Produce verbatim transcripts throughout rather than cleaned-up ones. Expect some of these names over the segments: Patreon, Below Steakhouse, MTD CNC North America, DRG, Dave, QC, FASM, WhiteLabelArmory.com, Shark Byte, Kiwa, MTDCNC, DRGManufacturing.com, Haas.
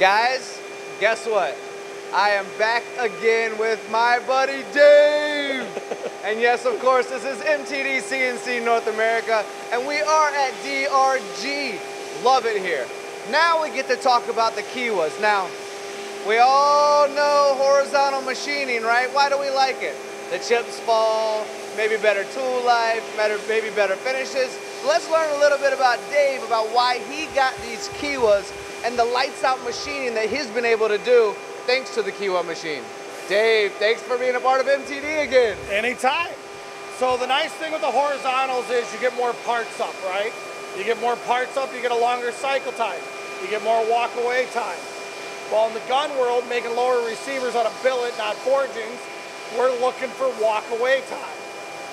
Guys, guess what? I am back again with my buddy Dave. And yes, of course, this is M T D C N C North America, and we are at D R G. Love it here. Now we get to talk about the Kiwas. Now, we all know horizontal machining, right? Why do we like it? The chips fall, maybe better tool life, better, maybe better finishes. Let's learn a little bit about Dave, about why he got these Kiwas and the lights out machining that he's been able to do thanks to the Kiwa machine. Dave, thanks for being a part of M T D again. Anytime. So the nice thing with the horizontals is you get more parts up, right? You get more parts up, you get a longer cycle time. You get more walk away time. Well, in the gun world, making lower receivers on a billet, not forgings, we're looking for walk away time.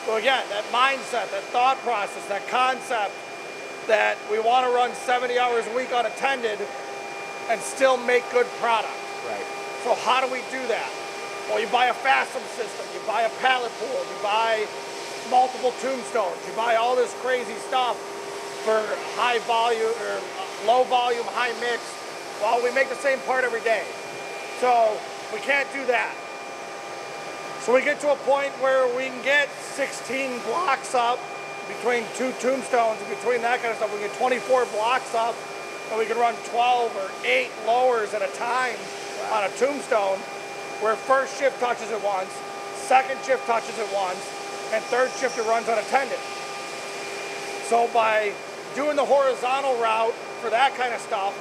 So again, that mindset, that thought process, that concept that we want to run seventy hours a week unattended and still make good product. Right. So how do we do that? Well, you buy a F A S M system, you buy a pallet pool, you buy multiple tombstones, you buy all this crazy stuff for high volume or low volume, high mix. Well, we make the same part every day. So we can't do that. So we get to a point where we can get sixteen blocks up between two tombstones, and between that kind of stuff, we can get twenty-four blocks up, and we can run twelve or eight lowers at a time on a tombstone, where first shift touches it once, second shift touches it once, and third shift it runs unattended. So by doing the horizontal route for that kind of stuff,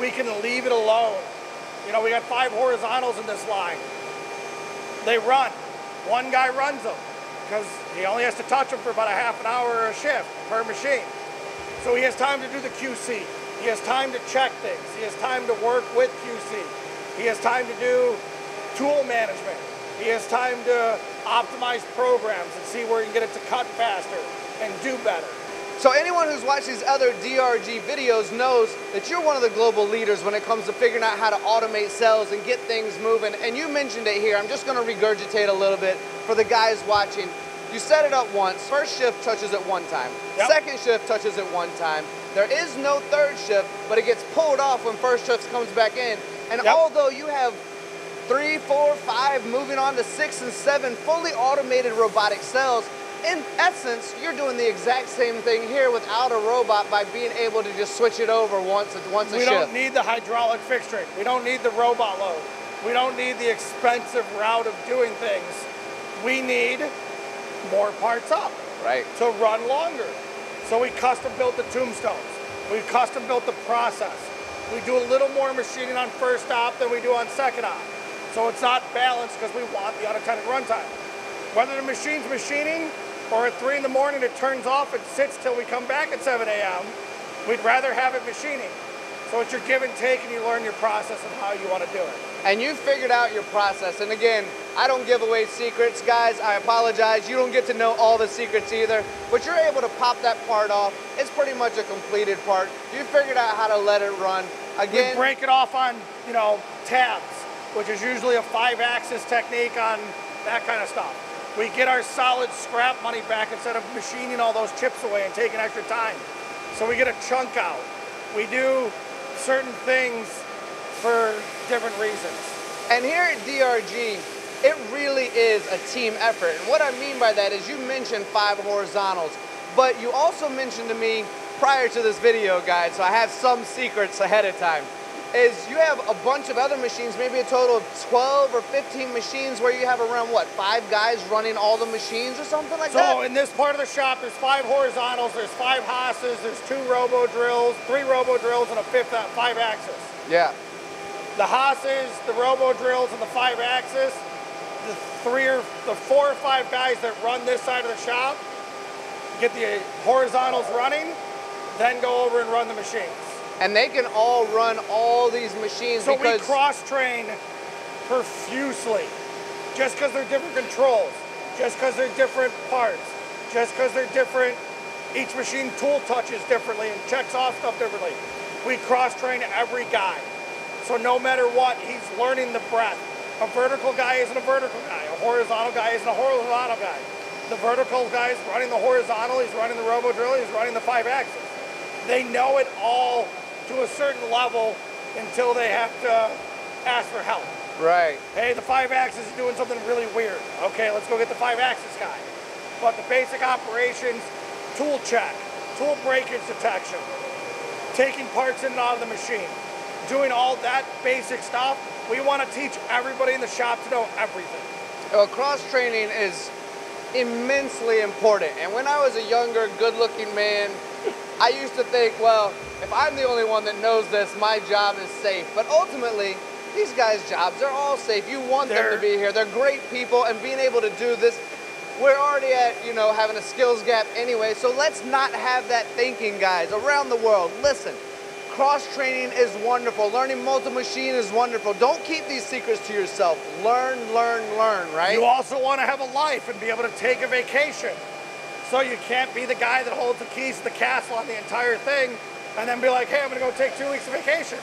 we can leave it alone. You know, we got five horizontals in this line. They run. One guy runs them because he only has to touch them for about a half an hour or a shift per machine. So he has time to do the Q C. He has time to check things. He has time to work with Q C. He has time to do tool management. He has time to optimize programs and see where he can get it to cut faster and do better. So anyone who's watched these other D R G videos knows that you're one of the global leaders when it comes to figuring out how to automate cells and get things moving. And you mentioned it here. I'm just going to regurgitate a little bit for the guys watching. You set it up once. First shift touches it one time. Yep. Second shift touches it one time. There is no third shift, but it gets pulled off when first shift comes back in. And yep. Although you have three, four, five, moving on to six and seven fully automated robotic cells, in essence, you're doing the exact same thing here without a robot by being able to just switch it over once, once a shift. We don't need the hydraulic fixturing. We don't need the robot load. We don't need the expensive route of doing things. We need more parts up, right, to run longer. So we custom built the tombstones. We custom built the process. We do a little more machining on first op than we do on second op. So it's not balanced because we want the unattended runtime. Whether the machine's machining or at three in the morning it turns off and sits till we come back at seven A M We'd rather have it machining. So it's your give and take, and you learn your process and how you want to do it. And you figured out your process. And again, I don't give away secrets, guys. I apologize. You don't get to know all the secrets either, but you're able to pop that part off. It's pretty much a completed part. You figured out how to let it run. Again, we break it off on, you know, tabs, which is usually a five-axis technique on that kind of stuff. We get our solid scrap money back instead of machining all those chips away and taking extra time. So we get a chunk out. We do certain things for different reasons. And here at D R G, it really is a team effort. And what I mean by that is you mentioned five horizontals, but you also mentioned to me prior to this video, guys, so I have some secrets ahead of time, is you have a bunch of other machines, maybe a total of twelve or fifteen machines where you have around, what, five guys running all the machines or something like so that? So in this part of the shop, there's five horizontals, there's five Haas's, there's two robo drills, three robo drills, and a fifth at five axis. Yeah. The Haas's, the robo drills, and the five axis, the three or the four or five guys that run this side of the shop, get the horizontals running, then go over and run the machines. And they can all run all these machines. So because we cross-train profusely. Just because they're different controls, just because they're different parts, just because they're different, each machine tool touches differently and checks off stuff differently. We cross-train every guy. So no matter what, he's learning the breadth. A vertical guy isn't a vertical guy. A horizontal guy isn't a horizontal guy. The vertical guy is running the horizontal, he's running the robo drill, he's running the five axis. They know it all to a certain level until they have to ask for help. Right. Hey, the five axis is doing something really weird. Okay, let's go get the five axis guy. But the basic operations, tool check, tool breakage detection, taking parts in and out of the machine, doing all that basic stuff, we want to teach everybody in the shop to know everything. Well, cross-training is immensely important. And when I was a younger, good-looking man, I used to think, well, if I'm the only one that knows this, my job is safe. But ultimately, these guys' jobs are all safe. You want They're, them to be here. They're great people, and being able to do this, we're already at, you know, having a skills gap anyway, so let's not have that thinking, guys, around the world. Listen, cross-training is wonderful. Learning multi-machine is wonderful. Don't keep these secrets to yourself. Learn, learn, learn, right? You also want to have a life and be able to take a vacation. So you can't be the guy that holds the keys to the castle on the entire thing and then be like, hey, I'm going to go take two weeks of vacation.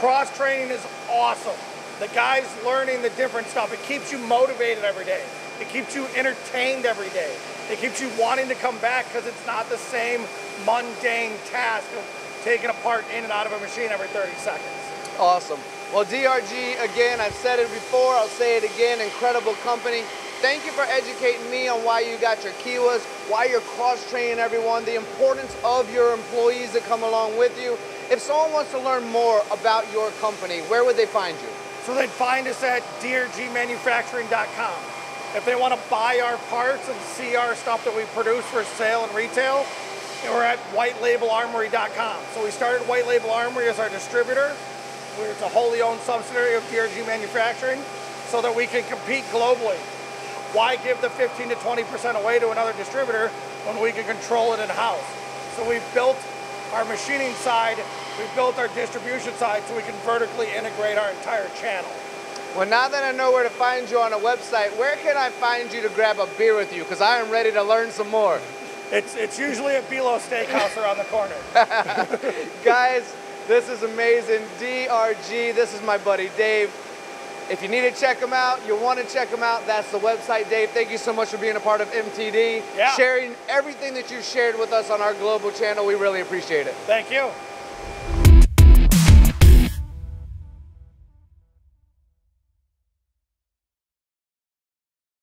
Cross-training is awesome. The guy's learning the different stuff. It keeps you motivated every day. It keeps you entertained every day. It keeps you wanting to come back because it's not the same mundane task of taking a part in and out of a machine every thirty seconds. Awesome. Well, D R G, again, I've said it before, I'll say it again, incredible company. Thank you for educating me on why you got your Kiwas, why you're cross-training everyone, the importance of your employees that come along with you. If someone wants to learn more about your company, where would they find you? So they'd find us at D R G manufacturing dot com. If they want to buy our parts and see our stuff that we produce for sale and retail, we're at White Label Armory dot com. So we started White Label Armory as our distributor. We're a wholly owned subsidiary of D R G Manufacturing so that we can compete globally. Why give the fifteen to twenty percent away to another distributor when we can control it in-house? So we've built our machining side, we've built our distribution side so we can vertically integrate our entire channel. Well, now that I know where to find you on a website, where can I find you to grab a beer with you? Because I am ready to learn some more. It's, it's usually at Below Steakhouse around the corner. Guys, this is amazing. D R G, this is my buddy Dave. If you need to check them out, you want to check them out, that's the website. Dave, thank you so much for being a part of M T D. Yeah. Sharing everything that you've shared with us on our global channel. We really appreciate it. Thank you.